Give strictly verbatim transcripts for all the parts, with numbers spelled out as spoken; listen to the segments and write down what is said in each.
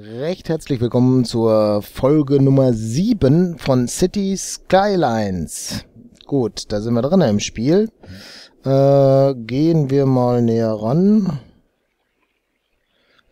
Recht herzlich willkommen zur Folge Nummer sieben von Cities: Skylines. Gut, da sind wir drin im Spiel. Äh, gehen wir mal näher ran.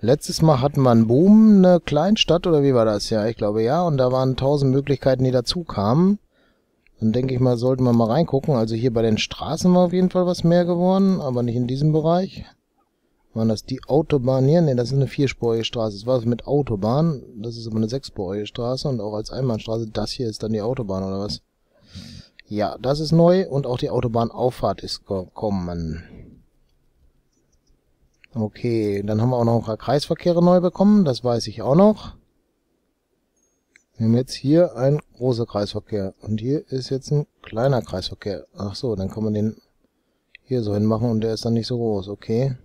Letztes Mal hatten wir einen Boom, eine Kleinstadt, oder wie war das? Ja, ich glaube ja. Und da waren tausend Möglichkeiten, die dazu kamen. Dann denke ich mal, sollten wir mal reingucken. Also hier bei den Straßen war auf jeden Fall was mehr geworden, aber nicht in diesem Bereich. Waren das die Autobahn hier? Ne, das ist eine vierspurige Straße. Das war es mit Autobahn. Das ist aber eine sechsspurige Straße und auch als Einbahnstraße. Das hier ist dann die Autobahn, oder was? Ja, das ist neu und auch die Autobahnauffahrt ist gekommen. Okay, dann haben wir auch noch ein paar Kreisverkehre neu bekommen. Das weiß ich auch noch. Wir haben jetzt hier ein großer Kreisverkehr. Und hier ist jetzt ein kleiner Kreisverkehr. Ach so, dann kann man den hier so hinmachen und der ist dann nicht so groß. Okay.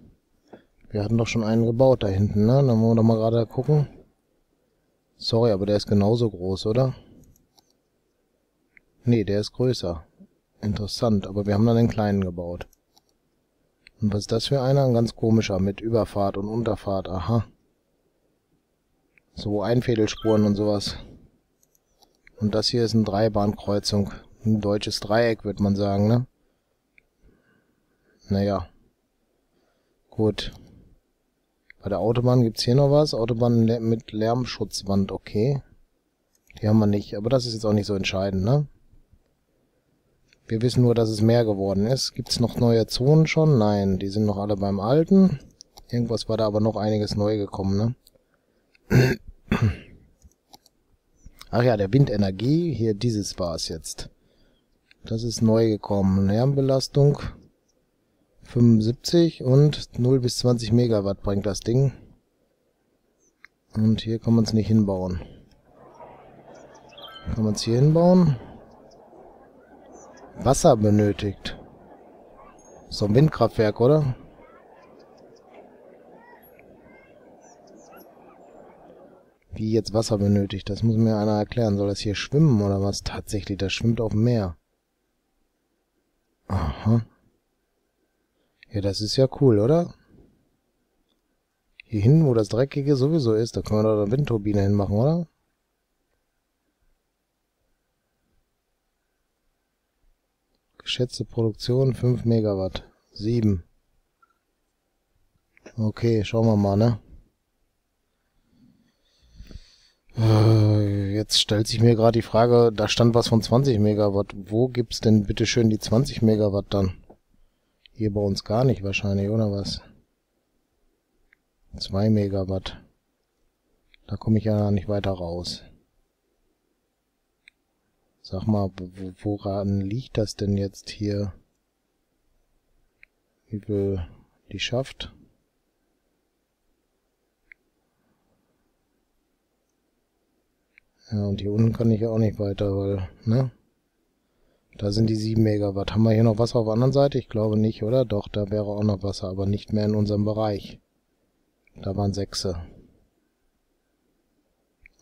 Wir hatten doch schon einen gebaut da hinten, ne? Dann wollen wir doch mal gerade gucken. Sorry, aber der ist genauso groß, oder? Nee, der ist größer. Interessant, aber wir haben dann einen kleinen gebaut. Und was ist das für einer? Ein ganz komischer, mit Überfahrt und Unterfahrt, aha. So Einfädelspuren und sowas. Und das hier ist eine Dreibahnkreuzung. Ein deutsches Dreieck, würde man sagen, ne? Naja. Gut. Bei der Autobahn gibt's hier noch was. Autobahn mit Lärmschutzwand, okay. Die haben wir nicht, aber das ist jetzt auch nicht so entscheidend, ne? Wir wissen nur, dass es mehr geworden ist. Gibt's noch neue Zonen schon? Nein, die sind noch alle beim Alten. Irgendwas war da aber noch einiges neu gekommen, ne? Ach ja, der Windenergie. Hier, dieses war's jetzt. Das ist neu gekommen. Lärmbelastung. fünfundsiebzig und null bis zwanzig Megawatt bringt das Ding. Und hier kann man es nicht hinbauen. Kann man es hier hinbauen? Wasser benötigt. So ein Windkraftwerk, oder? Wie jetzt Wasser benötigt? Das muss mir einer erklären. Soll das hier schwimmen oder was? Tatsächlich, das schwimmt auf dem Meer. Aha. Ja, das ist ja cool, oder? Hier hinten, wo das Dreckige sowieso ist, da können wir doch eine Windturbine hinmachen, oder? Geschätzte Produktion fünf Megawatt. sieben. Okay, schauen wir mal, ne? Äh, jetzt stellt sich mir gerade die Frage, da stand was von zwanzig Megawatt. Wo gibt's denn bitteschön die zwanzig Megawatt dann? Hier bei uns gar nicht wahrscheinlich, oder was? zwei Megawatt. Da komme ich ja nicht weiter raus. Sag mal, woran liegt das denn jetzt hier? Wie viel die schafft? Ja, und hier unten kann ich ja auch nicht weiter, weil, ne? Da sind die sieben Megawatt. Haben wir hier noch Wasser auf der anderen Seite? Ich glaube nicht, oder? Doch, da wäre auch noch Wasser, aber nicht mehr in unserem Bereich. Da waren sechse.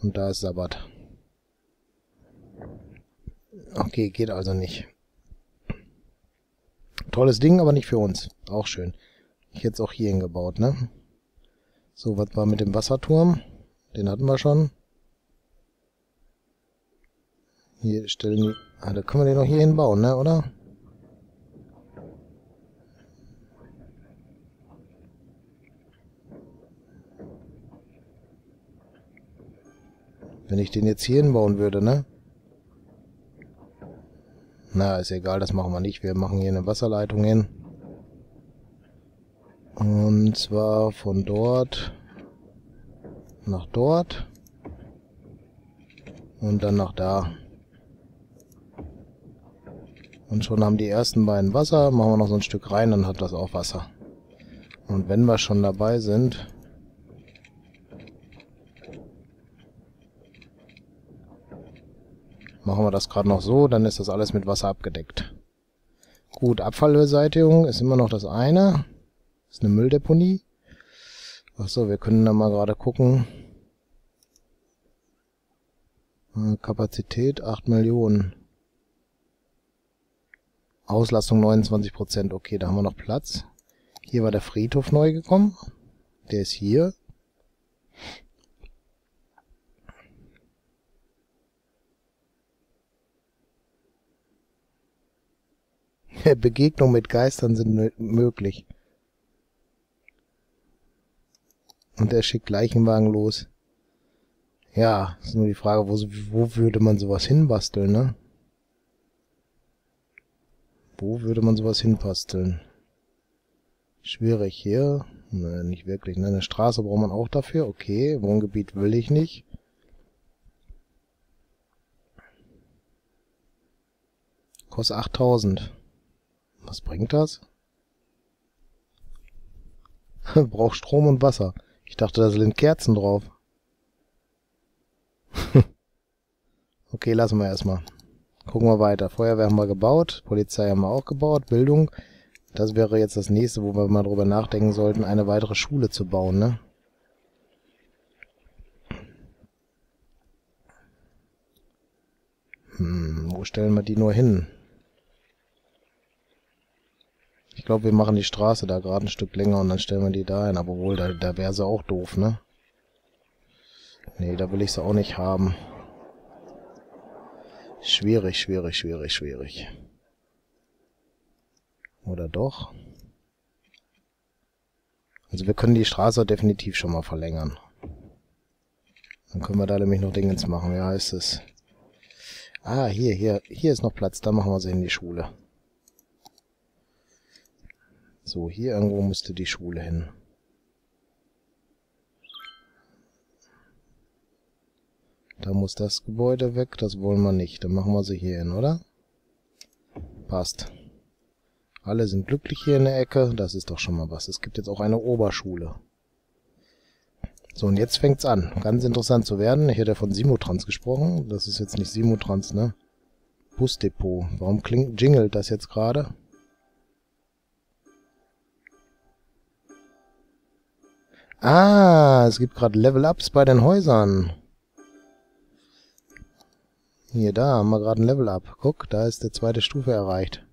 Und da ist Sabbat. Okay, geht also nicht. Tolles Ding, aber nicht für uns. Auch schön. Ich hätte es auch hierhin gebaut, ne? So, was war mit dem Wasserturm? Den hatten wir schon. Hier stellen die... Ah, da können wir den noch hier hinbauen, ne, oder? Wenn ich den jetzt hier hinbauen würde, ne? Na, ist egal, das machen wir nicht. Wir machen hier eine Wasserleitung hin. Und zwar von dort nach dort. Und dann nach da. Und schon haben die ersten beiden Wasser. Machen wir noch so ein Stück rein, dann hat das auch Wasser. Und wenn wir schon dabei sind... Machen wir das gerade noch so, dann ist das alles mit Wasser abgedeckt. Gut, Abfallbeseitigung ist immer noch das eine. Das ist eine Mülldeponie. Achso, wir können da mal gerade gucken. Kapazität acht Millionen. Auslastung neunundzwanzig Prozent. Okay, da haben wir noch Platz. Hier war der Friedhof neu gekommen. Der ist hier. per Begegnung mit Geistern sind möglich. Und er schickt Leichenwagen los. Ja, ist nur die Frage, wo, wo würde man sowas hinbasteln, ne? Wo würde man sowas hinbasteln? Schwierig hier. Ne, nicht wirklich. Ne, eine Straße braucht man auch dafür. Okay, Wohngebiet will ich nicht. Kostet achttausend. Was bringt das? Braucht Strom und Wasser. Ich dachte, da sind Kerzen drauf. Okay, lassen wir erstmal. Gucken wir weiter. Feuerwehr haben wir gebaut. Polizei haben wir auch gebaut. Bildung. Das wäre jetzt das nächste, wo wir mal drüber nachdenken sollten, eine weitere Schule zu bauen, ne? Hm, wo stellen wir die nur hin? Ich glaube, wir machen die Straße da gerade ein Stück länger und dann stellen wir die da hin. Aber wohl, da, da wäre sie auch doof, ne? Nee, da will ich sie auch nicht haben. Schwierig, schwierig, schwierig, schwierig. Oder doch? Also wir können die Straße definitiv schon mal verlängern. Dann können wir da nämlich noch Dingens machen. Wie heißt es? Ah, hier, hier, hier ist noch Platz. Da machen wir sie in die Schule. So, hier irgendwo müsste die Schule hin. Da muss das Gebäude weg, das wollen wir nicht. Dann machen wir sie hier hin, oder? Passt. Alle sind glücklich hier in der Ecke. Das ist doch schon mal was. Es gibt jetzt auch eine Oberschule. So, und jetzt fängt's an. Ganz interessant zu werden. Ich hätte von Simutrans gesprochen. Das ist jetzt nicht Simutrans, ne? Busdepot. Warum klingt, jingelt das jetzt gerade? Ah, es gibt gerade Level-Ups bei den Häusern. Hier, da haben wir gerade ein Level-Up. Guck, da ist die zweite Stufe erreicht.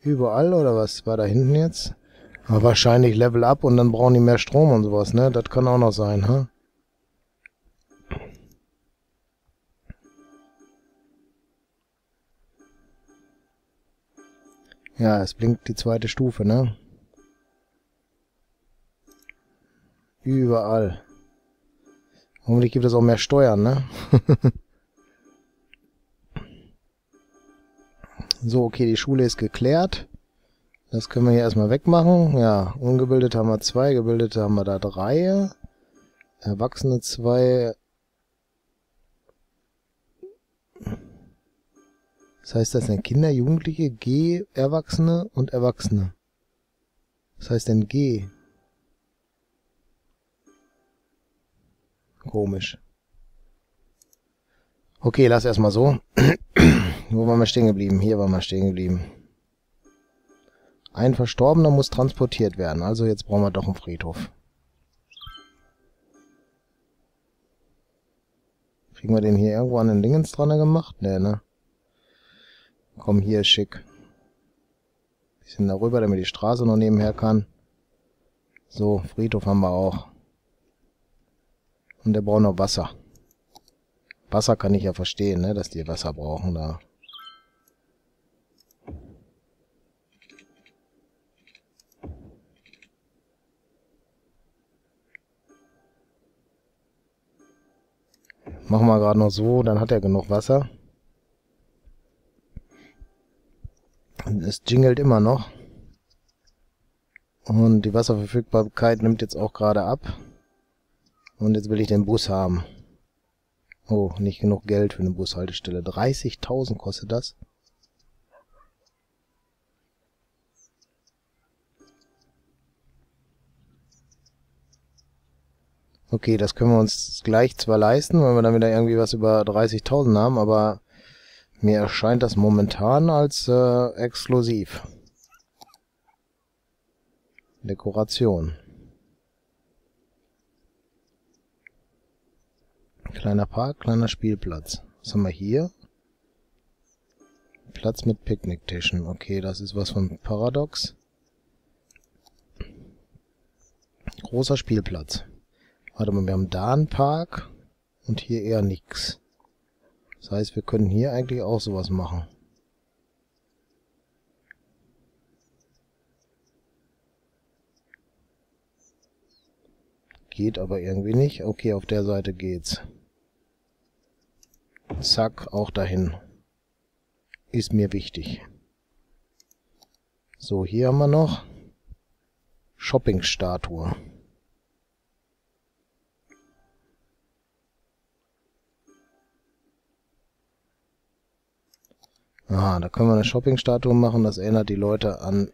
Überall, oder was war da hinten jetzt? Aber wahrscheinlich Level-Up und dann brauchen die mehr Strom und sowas, ne? Das kann auch noch sein, ha? Ja, es blinkt die zweite Stufe, ne? Überall. Hoffentlich gibt es auch mehr Steuern, ne? So, okay, die Schule ist geklärt. Das können wir hier erstmal wegmachen. Ja, ungebildet haben wir zwei, gebildete haben wir da drei. Erwachsene zwei. Das heißt, das sind Kinder, Jugendliche, G, Erwachsene und Erwachsene. Was heißt denn G? Komisch. Okay, lass erstmal so. Wo waren wir stehen geblieben? Hier waren wir stehen geblieben. Ein Verstorbener muss transportiert werden. Also jetzt brauchen wir doch einen Friedhof. Kriegen wir den hier irgendwo an den Dingens dran gemacht? Ne, ne? Komm, hier ist schick. Bisschen darüber, damit die Straße noch nebenher kann. So, Friedhof haben wir auch. Und der braucht noch Wasser. Wasser kann ich ja verstehen, ne? Dass die Wasser brauchen da. Machen wir gerade noch so, dann hat er genug Wasser. Es jingelt immer noch. Und die Wasserverfügbarkeit nimmt jetzt auch gerade ab. Und jetzt will ich den Bus haben. Oh, nicht genug Geld für eine Bushaltestelle. dreißigtausend kostet das. Okay, das können wir uns gleich zwar leisten, weil wir dann wieder irgendwie was über dreißigtausend haben, aber mir erscheint das momentan als äh, exklusiv. Dekoration. Kleiner Park, kleiner Spielplatz. Was haben wir hier? Platz mit Picknicktischen. Okay, das ist was von Paradox. Großer Spielplatz. Warte mal, wir haben da einen Park und hier eher nichts. Das heißt, wir können hier eigentlich auch sowas machen. Geht aber irgendwie nicht. Okay, auf der Seite geht's. Zack, auch dahin. Ist mir wichtig. So, hier haben wir noch Shoppingstatue. Ah, da können wir eine Shoppingstatue machen. Das erinnert die Leute an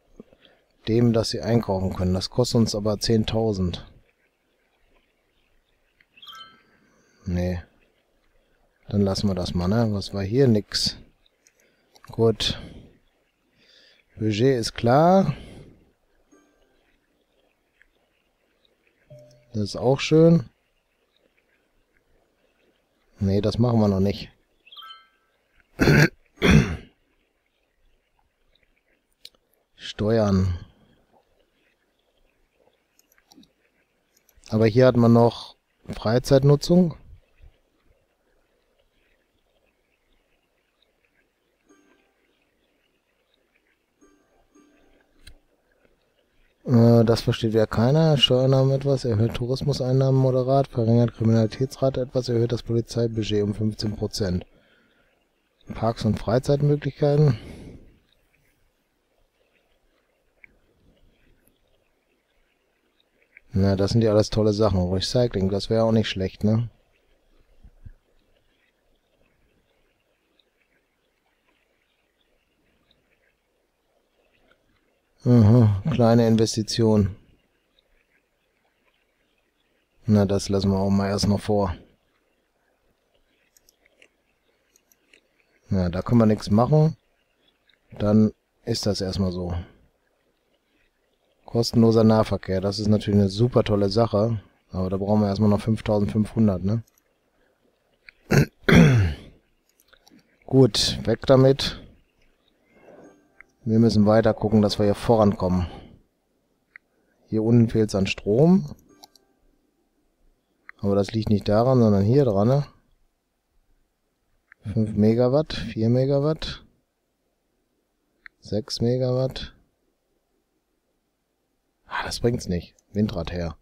dem, dass sie einkaufen können. Das kostet uns aber zehntausend. Nee. Dann lassen wir das mal, ne? Was war hier? Nix. Gut. Budget ist klar. Das ist auch schön. Nee, das machen wir noch nicht. Steuern. Aber hier hat man noch Freizeitnutzung. Das versteht ja keiner. Steuereinnahmen etwas, erhöht Tourismuseinnahmen moderat, verringert Kriminalitätsrate etwas, erhöht das Polizeibudget um fünfzehn Prozent. Parks- und Freizeitmöglichkeiten. Na, das sind ja alles tolle Sachen. Recycling, das wäre auch nicht schlecht, ne? Aha, kleine Investition. Na, das lassen wir auch mal erst noch vor. Na, da können wir nichts machen. Dann ist das erstmal so. Kostenloser Nahverkehr, das ist natürlich eine super tolle Sache. Aber da brauchen wir erstmal noch fünftausendfünfhundert, ne? Gut, weg damit. Wir müssen weiter gucken, dass wir hier vorankommen. Hier unten fehlt es an Strom. Aber das liegt nicht daran, sondern hier dran. Ne? fünf Megawatt, vier Megawatt, sechs Megawatt. Ah, das bringt's nicht. Windrad her.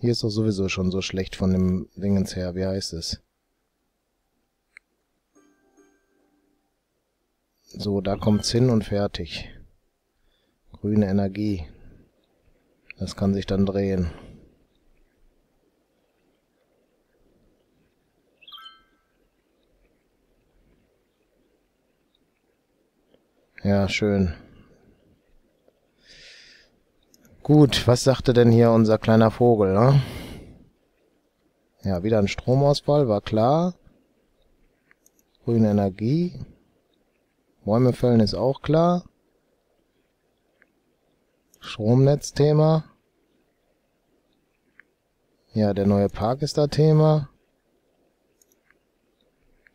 Hier ist doch sowieso schon so schlecht von dem Dingens her. Wie heißt es? So, da kommt's hin und fertig. Grüne Energie. Das kann sich dann drehen. Ja, schön. Gut, was sagte denn hier unser kleiner Vogel, ne? Ja, wieder ein Stromausfall, war klar. Grüne Energie. Bäume fällen ist auch klar. Stromnetzthema. Ja, der neue Park ist da Thema.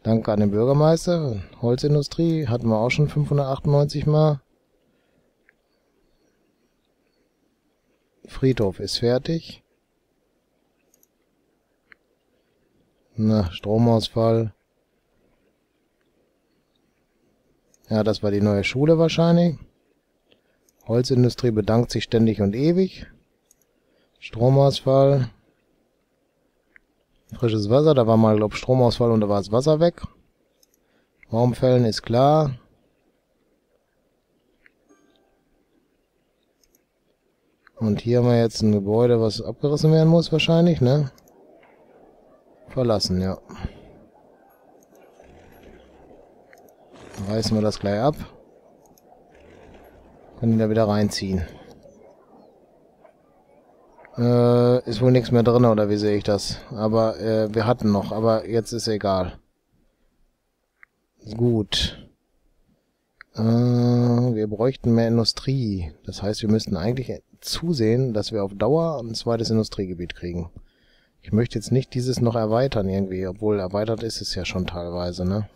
Danke an den Bürgermeister. Holzindustrie hatten wir auch schon fünfhundertachtundneunzig Mal. Friedhof ist fertig. Na, Stromausfall. Ja, das war die neue Schule wahrscheinlich. Holzindustrie bedankt sich ständig und ewig. Stromausfall. Frisches Wasser, da war mal, glaube ich, Stromausfall und da war das Wasser weg. Baumfällen ist klar. Und hier haben wir jetzt ein Gebäude, was abgerissen werden muss wahrscheinlich, ne? Verlassen, ja. Reißen wir das gleich ab. Können die da wieder reinziehen. Äh, ist wohl nichts mehr drin, oder wie sehe ich das? Aber äh, wir hatten noch, aber jetzt ist egal. Gut. Äh, wir bräuchten mehr Industrie. Das heißt, wir müssten eigentlich zusehen, dass wir auf Dauer ein zweites Industriegebiet kriegen. Ich möchte jetzt nicht dieses noch erweitern irgendwie, obwohl erweitert ist es ja schon teilweise, ne?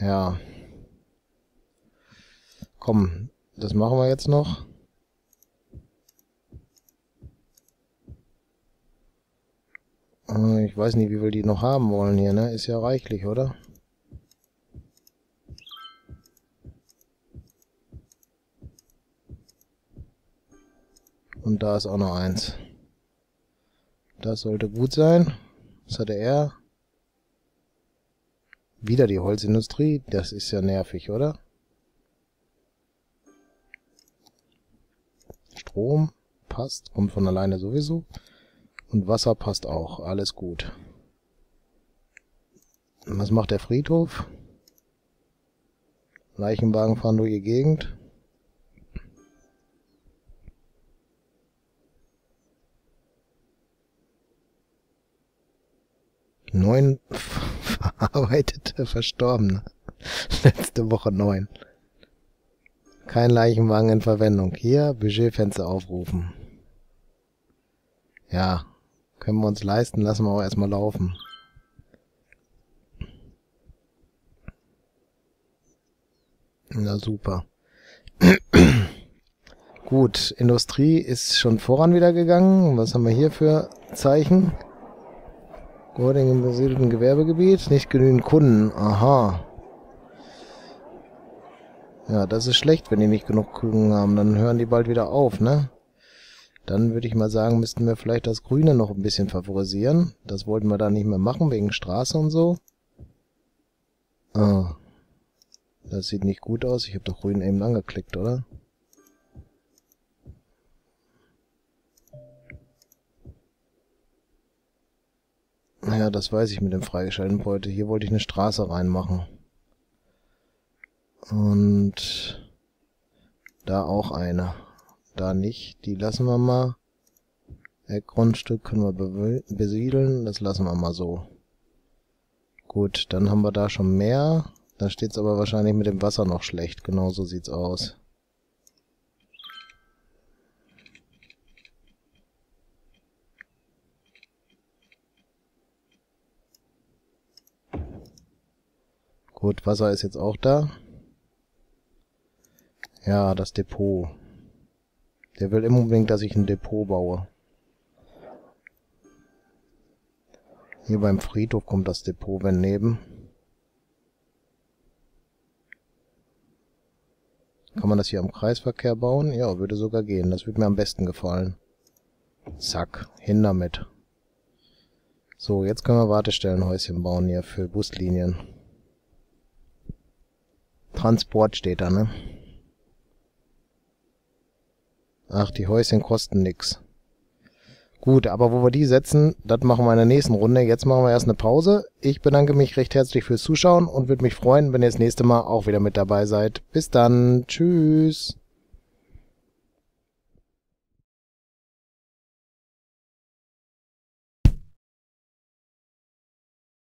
Ja. Komm, das machen wir jetzt noch. Ich weiß nicht, wie viel die noch haben wollen hier, ne? Ist ja reichlich, oder? Und da ist auch noch eins. Das sollte gut sein. Was hatte er? Wieder die Holzindustrie. Das ist ja nervig, oder? Strom passt. Kommt von alleine sowieso. Und Wasser passt auch. Alles gut. Was macht der Friedhof? Leichenwagen fahren durch die Gegend. Neun verarbeitete Verstorbene. Letzte Woche neun. Kein Leichenwagen in Verwendung. Hier, Budgetfenster aufrufen. Ja, können wir uns leisten, lassen wir auch erstmal laufen. Na super. Gut, Industrie ist schon voran wieder gegangen. Was haben wir hier für Zeichen? Gording im besiedelten Gewerbegebiet. Nicht genügend Kunden. Aha. Ja, das ist schlecht, wenn die nicht genug Kunden haben. Dann hören die bald wieder auf, ne? Dann würde ich mal sagen, müssten wir vielleicht das Grüne noch ein bisschen favorisieren. Das wollten wir da nicht mehr machen, wegen Straße und so. Ah. Das sieht nicht gut aus. Ich habe doch Grün eben angeklickt, oder? Naja, das weiß ich mit dem freigeschalteten heute. Hier wollte ich eine Straße reinmachen. Und da auch eine. Da nicht. Die lassen wir mal. Eckgrundstück können wir besiedeln. Das lassen wir mal so. Gut, dann haben wir da schon mehr. Da steht es aber wahrscheinlich mit dem Wasser noch schlecht. Genau so sieht's aus. Gut, Wasser ist jetzt auch da. Ja, das Depot. Der will immer unbedingt, dass ich ein Depot baue. Hier beim Friedhof kommt das Depot, wenn neben. Kann man das hier am Kreisverkehr bauen? Ja, würde sogar gehen. Das würde mir am besten gefallen. Zack, hin damit. So, jetzt können wir Wartestellenhäuschen bauen hier für Buslinien. Transport steht da, ne? Ach, die Häuschen kosten nix. Gut, aber wo wir die setzen, das machen wir in der nächsten Runde. Jetzt machen wir erst eine Pause. Ich bedanke mich recht herzlich fürs Zuschauen und würde mich freuen, wenn ihr das nächste Mal auch wieder mit dabei seid. Bis dann. Tschüss.